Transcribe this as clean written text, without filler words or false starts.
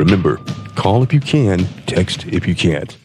Remember, call if you can, text if you can't.